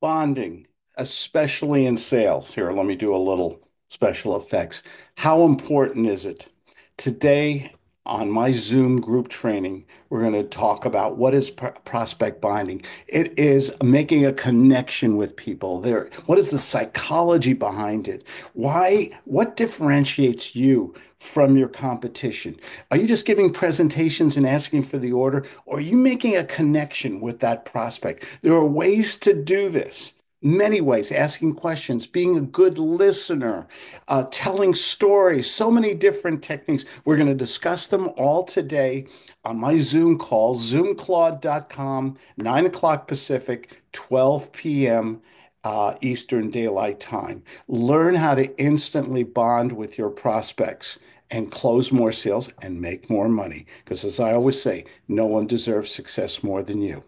Bonding, especially in sales. Here, let me do a little special effects. How important is it? Today, on my Zoom group training, we're going to talk about what is prospect bonding. It is making a connection with people. What is the psychology behind it? What differentiates you from your competition? Are you just giving presentations and asking for the order, or are you making a connection with that prospect? There are ways to do this. Many ways, asking questions, being a good listener, telling stories, so many different techniques. We're going to discuss them all today on my Zoom call, ZoomClaude.com, 9 o'clock Pacific, 12 p.m. Eastern Daylight Time. Learn how to instantly bond with your prospects and close more sales and make more money. Because as I always say, no one deserves success more than you.